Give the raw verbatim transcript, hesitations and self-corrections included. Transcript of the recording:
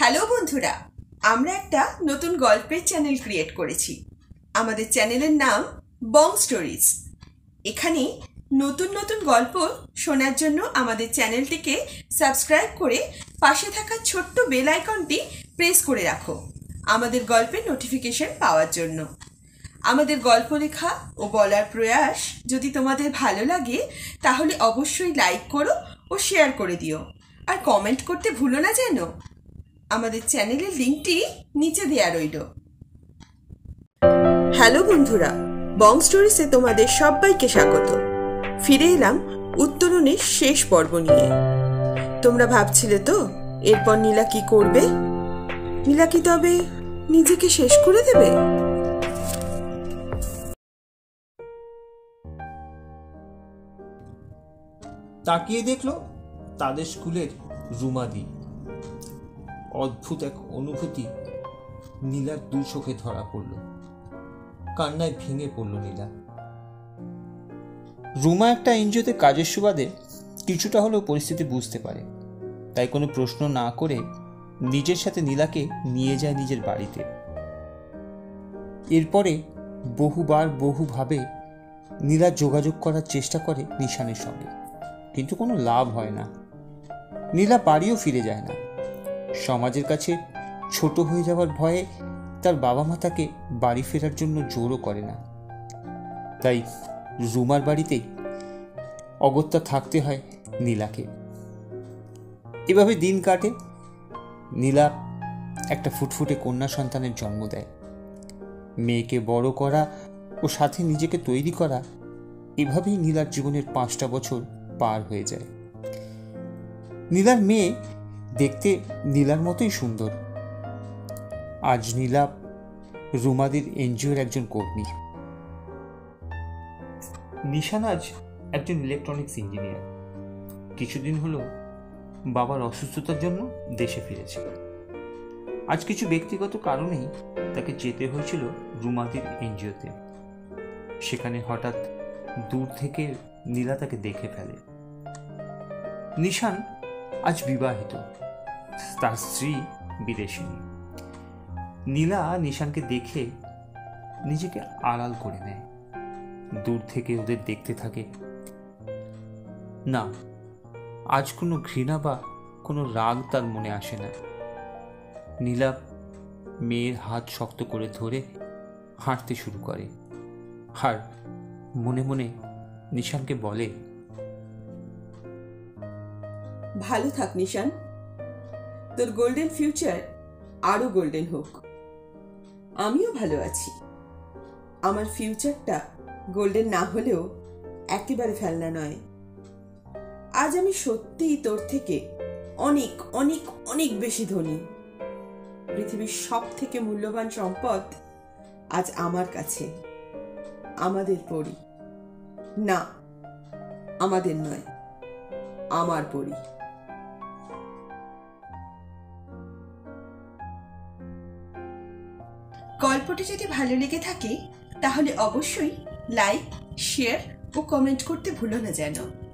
Hello बंधुरा आमरा एकटा नतून गल्पेर चैनल क्रिएट करेছি। आमाদের চ্যানেলের नाम বং স্টোরিজ। এখানে নতুন নতুন গল্প শোনার জন্য আমাদের চ্যানেলটিকে সাবস্ক্রাইব করে পাশে থাকা ছোট্ট বেল আইকনটি প্রেস করে রাখো আমাদের গল্পের নোটিফিকেশন পাওয়ার জন্য। আমাদের গল্প লেখা ও বলার প্রয়াস যদি তোমাদের ভালো লাগে তাহলে অবশ্যই লাইক করো ও শেয়ার করে দিও আর কমেন্ট করতে ভুলো না জানো। আমাদের চ্যানেলের লিংকটি নিচে দেয়া রইল। হ্যালো বন্ধুরা, বং স্টোরিজে তোমাদের সবাইকে স্বাগত। ফিরে এলাম উত্তরণের শেষ পর্ব নিয়ে। তোমরা ভাবছিলে তো এরপর নীলা কি করবে? নীলা কি তবে নিজেকে শেষ করে দেবে? তাকিয়ে দেখলো তাদের স্কুলের রুমাদি। অদ্ভুত এক অনুভূতি নীলার দু চোখে ধরা পড়ল। কান্নায় ভেঙে পড়ল নীলা। রুমা একটা এনজিওতে কাজের সুবাদে কিছুটা হলেও পরিস্থিতি বুঝতে পারে, তাই কোনো প্রশ্ন না করে নিজের সাথে নীলাকে নিয়ে যায় নিজের বাড়িতে। এরপরে বহুবার বহুভাবে নীলা যোগাযোগ করার চেষ্টা করে নিশানের সঙ্গে, কিন্তু কোনো লাভ হয় না। নীলা বাড়িও ফিরে যায় না। সমাজের কাছে ছোট হয়ে যাওয়ার ভয়ে তার বাবা মা তাকে বাড়ি ফেরার জন্য জোরও করে না, তাই রুমার বাড়িতেই অগত্যা থাকতে হয় নীলাকে। এভাবে দিন কাটে। নীলা একটা ফুটফুটে কন্যা সন্তানের জন্ম দেয়। মেয়েকে বড় করা ও সাথে নিজেকে তৈরি করা, এভাবেই নীলার জীবনের পাঁচটা বছর পার হয়ে যায়। নীলার মেয়ে দেখতে নীলার মতোই সুন্দর। আজ নীলা রুমাদের এনজিওর একজন কর্মী, নিশান আজ একজন ইলেকট্রনিক্স ইঞ্জিনিয়ার। কিছুদিন হলো বাবার অসুস্থতার জন্য দেশে ফিরেছে। আজ কিছু ব্যক্তিগত কারণেই তাকে যেতে হয়েছিল রুমাদের এনজিওতে। সেখানে হঠাৎ দূর থেকে নীলা তাকে দেখে ফেলে। নিশান আজ বিবাহিত, তার স্ত্রী বিদেশিনী। নীলা নিশানকে দেখে নিজেকে আড়াল করে নেয়, দূর থেকে ওদের দেখতে থাকে। না, আজ কোনো ঘৃণা বা কোনো রাগ তার মনে আসে না। নীলা মেয়ের হাত শক্ত করে ধরে হাঁটতে শুরু করে আর মনে মনে নিশানকে বলে, ভালো থাক নিশান, তোর গোল্ডেন ফিউচার আরো গোল্ডেন হোক। আমিও ভালো আছি। আমার ফিউচারটা গোল্ডেন না হলেও একেবারে ফেলনা নয়। আজ আমি সত্যিই তোর থেকে অনেক অনেক অনেক বেশি ধনী। পৃথিবীর সব থেকে মূল্যবান সম্পদ আজ আমার কাছে। আমাদের পরি না, আমাদের নয়, আমার পরি। গল্পটি যদি ভালো লেগে থাকে তাহলে অবশ্যই লাইক, শেয়ার ও কমেন্ট করতে ভুলো না যেন।